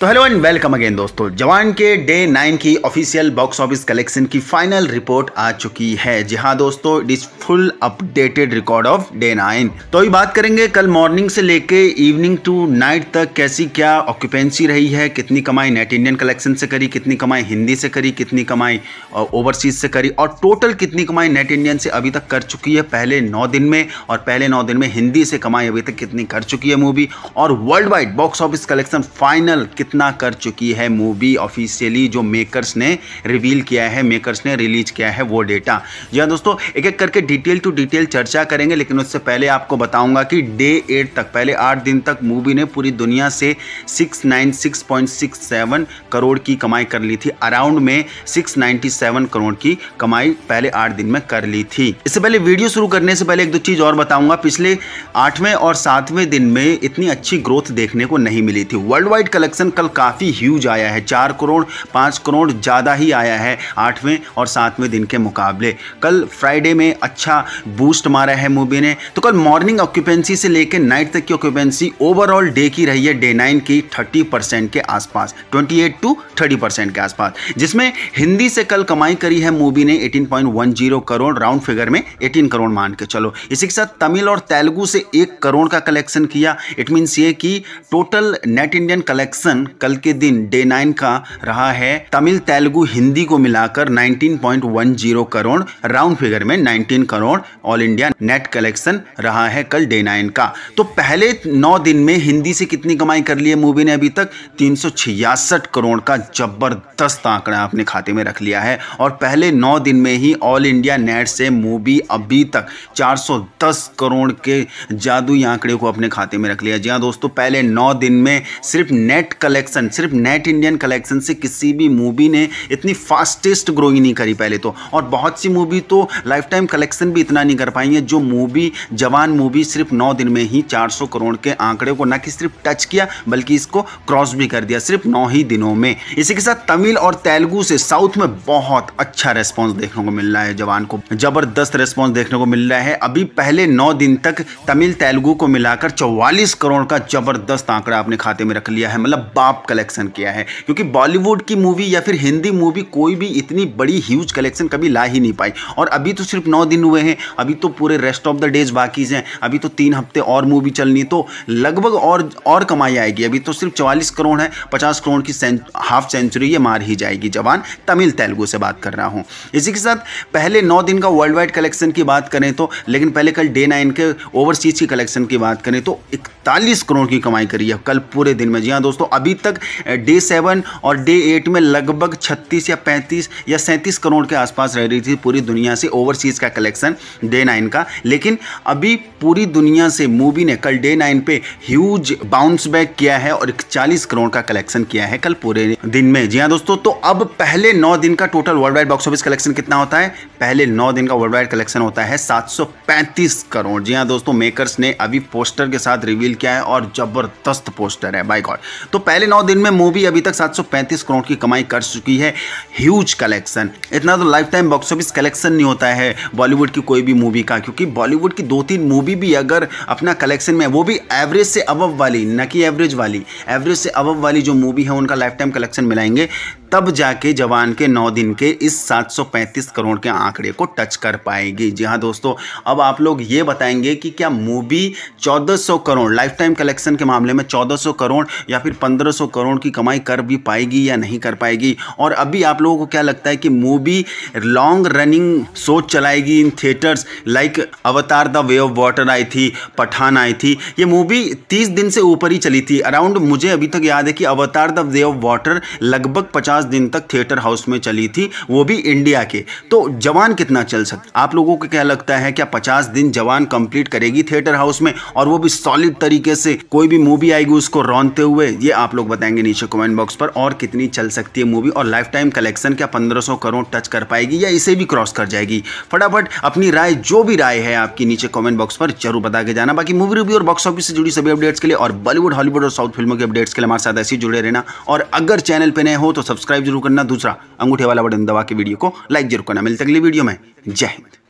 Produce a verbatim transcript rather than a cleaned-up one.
तो hello and welcome again दोस्तों, जवान के डे नाइन की ऑफिशियल बॉक्स ऑफिस कलेक्शन की फाइनल रिपोर्ट आ चुकी है। जी हाँ दोस्तों, it is full updated record of day nine. तो अभी बात करेंगे कल मॉर्निंग से लेके इवनिंग टू नाइट तक कैसी क्या ऑक्यूपेंसी रही है, कितनी कमाई नेट इंडियन कलेक्शन से करी, कितनी कमाई हिंदी से करी, कितनी कमाई ओवरसीज से करी और टोटल कितनी कमाई नेट इंडियन से अभी तक कर चुकी है पहले नौ दिन में, और पहले नौ दिन में हिंदी से कमाई अभी तक कितनी कर चुकी है मूवी, और world wide box office collection final कितना कर चुकी है मूवी ऑफिशियली, जो मेकर्स ने रिवील किया है, मेकर्स ने रिलीज किया है वो डेटा। जी हाँ दोस्तों, एक एक करके डिटेल टू डिटेल चर्चा करेंगे, लेकिन उससे पहले आपको बताऊंगा कि डे एट तक, पहले आठ दिन तक मूवी ने पूरी दुनिया से छह सौ छियानवे पॉइंट सड़सठ करोड़ की कमाई कर ली थी। अराउंड में छह सौ सत्तानवे करोड़ की कमाई पहले आठ दिन में कर ली थी। इससे पहले वीडियो शुरू करने से पहले एक दो चीज़ और बताऊंगा, पिछले आठवें और सातवें दिन में इतनी अच्छी ग्रोथ देखने को नहीं मिली थी। वर्ल्ड वाइड कलेक्शन कल काफ़ी ह्यूज आया है, चार करोड़ पाँच करोड़ ज़्यादा ही आया है आठवें और सातवें दिन के मुकाबले। कल फ्राइडे में अच्छा बूस्ट मारा है मूवी ने। तो कल मॉर्निंग ऑक्यूपेंसी से लेकर नाइट तक की ऑक्यूपेंसी ओवरऑल डे की रही है डे नाइन की थर्टी परसेंट के आसपास, twenty eight to thirty percent के आसपास, जिसमें हिंदी से कल कमाई करी है मूवी ने eighteen point one zero crore, round figure में एटीन करोड़ मान के चलो। इसी के साथ तमिल और तेलुगु से एक करोड़ का कलेक्शन किया। इट मीन्स ये कि टोटल नेट इंडियन कलेक्शन कल के दिन डे नाइन का रहा है तमिल तेलुगु हिंदी को मिलाकर nineteen point one zero crore, round figure में nineteen crore all India net collection रहा है कल डे नाइन का। तो पहले नौ दिन में हिंदी से कितनी कमाई कर ली है मूवी ने अभी तक, तीन सौ छियासठ करोड़ का जबरदस्त आंकड़ा अपने खाते में रख लिया है। और पहले नौ दिन में ही ऑल इंडिया नेट से मूवी अभी तक चार सौ दस करोड़ के जादुई आंकड़े को अपने खाते में रख लिया। जी हाँ दोस्तों, पहले नौ दिन में सिर्फ नेट कलेक्शन, सिर्फ नेट इंडियन कलेक्शन से किसी भी मूवी ने इतनी फास्टेस्ट ग्रोइंग नहीं करी पहले तो, और बहुत सी मूवी तो लाइफ टाइम कलेक्शन भी इतना नहीं कर पाई है जो मूवी जवान मूवी सिर्फ नौ दिन में ही चार सौ करोड़ के आंकड़े को ना कि सिर्फ टच किया बल्कि इसको क्रॉस भी कर दिया सिर्फ नौ ही दिनों में। इसी के साथ तमिल और तेलुगु से साउथ में बहुत अच्छा रेस्पॉन्स देखने को मिल रहा है, जवान को जबरदस्त रेस्पॉन्स देखने को मिल रहा है। अभी पहले नौ दिन तक तमिल तेलुगु को मिलाकर चौवालीस करोड़ का जबरदस्त आंकड़ा अपने खाते में रख लिया है, मतलब बाप कलेक्शन किया है। क्योंकि बॉलीवुड की मूवी या फिर हिंदी मूवी कोई भी इतनी बड़ी ह्यूज कलेक्शन कभी ला ही नहीं पाई, और अभी तो सिर्फ नौ दिन हुए हैं, अभी तो पूरे रेस्ट ऑफ द डेज बाकी हैं, अभी तो तीन हफ्ते और मूवी चलनी, तो लगभग और और कमाई आएगी। अभी तो सिर्फ चौवालीस करोड़ है, पचास करोड़ की हाफ सेंचुरी ये मार ही जाएगी, जवान तमिल तेलुगु से बात कर रहा हूँ। इसी के साथ पहले नौ दिन का वर्ल्ड वाइड कलेक्शन की बात करें तो, लेकिन पहले कल डे नाइन के ओवरसीज की कलेक्शन की बात करें तो इकतालीस करोड़ की कमाई करी है कल पूरे दिन में। जी हाँ दोस्तों, अभी तक डे सेवन और डे एट में लगभग छत्तीस या पैंतीस या सैंतीस करोड़ के आसपास रह रही थी पूरी दुनिया से ओवरसीज का कलेक्शन डे नाइन का, लेकिन अभी पूरी दुनिया से मूवी ने कल डे नाइन पे ह्यूज बाउंस बैक किया है और इकतालीस करोड़ का कलेक्शन किया है कल पूरे दिन में। जी हाँ दोस्तों, तो अब पहले नौ दिन का total world wide box office collection कितना होता है, पहले नौ दिन का वर्ल्ड वाइड कलेक्शन होता है सात सौ पैंतीस करोड़। जी हाँ दोस्तों, मेकर्स ने अभी पोस्टर के साथ रिवील किया है और जबरदस्त पोस्टर है बाय गॉड। तो पहले नौ दिन में मूवी अभी तक सात सौ पैंतीस करोड़ की कमाई कर चुकी है, ह्यूज कलेक्शन। इतना तो life time box office collection नहीं होता है बॉलीवुड की कोई भी मूवी का, क्योंकि बॉलीवुड की दो तीन मूवी भी अगर अपना कलेक्शन में, वो भी एवरेज से अबव वाली, न कि एवरेज वाली, एवरेज से अबव वाली जो मूवी है उनका लाइफ टाइम कलेक्शन मिलाएंगे तब जाके जवान के नौ दिन के इस सात सौ पैंतीस करोड़ के आंकड़े को टच कर पाएगी। जी हाँ दोस्तों, अब आप लोग ये बताएंगे कि क्या मूवी चौदह सौ करोड़ लाइफ टाइम कलेक्शन के मामले में चौदह सौ करोड़ या फिर पंद्रह सौ करोड़ की कमाई कर भी पाएगी या नहीं कर पाएगी, और अभी आप लोगों को क्या लगता है कि मूवी लॉन्ग रनिंग शो चलाएगी in theatres, like Avatar the way of water आई थी, पठान आई थी, ये मूवी तीस दिन से ऊपर ही चली थी अराउंड। मुझे अभी तक याद है कि अवतार द वे ऑफ वाटर लगभग पचास दिन तक थिएटर हाउस में चली थी, वो भी इंडिया के। तो जवान कितना चल सकता, आप लोगों को क्या लगता है, क्या पचास दिन जवान कंप्लीट करेगी थिएटर हाउस में, और वो भी सॉलिड तरीके से, कोई भी मूवी आएगी उसको रौनते हुए? ये आप लोग बताएंगे नीचे कमेंट बॉक्स पर, और कितनी चल सकती है मूवी और लाइफ टाइम कलेक्शन क्या पंद्रह सौ करोड़ टच कर पाएगी या इसे भी क्रॉस कर जाएगी? फटाफट अपनी राय, जो भी राय है आपकी, नीचे कॉमेंट बॉक्स पर जरूर बता के जाना। बाकी मूवी रिव्यू और बॉक्स ऑफिस से जुड़ी सभी अपडेट्स के लिए और बॉलीवुड, हॉलीवुड और साउथ फिल्मों के अपडेट्स के लिए हमारे साथ ऐसे ही जुड़े रहना, और अगर चैनल पर नए हो तो सब्सक्राइब जरूर करना, दूसरा अंगूठे वाला बटन दबा के वीडियो को लाइक जरूर करना। मिलते अगली वीडियो में, जय हिंद।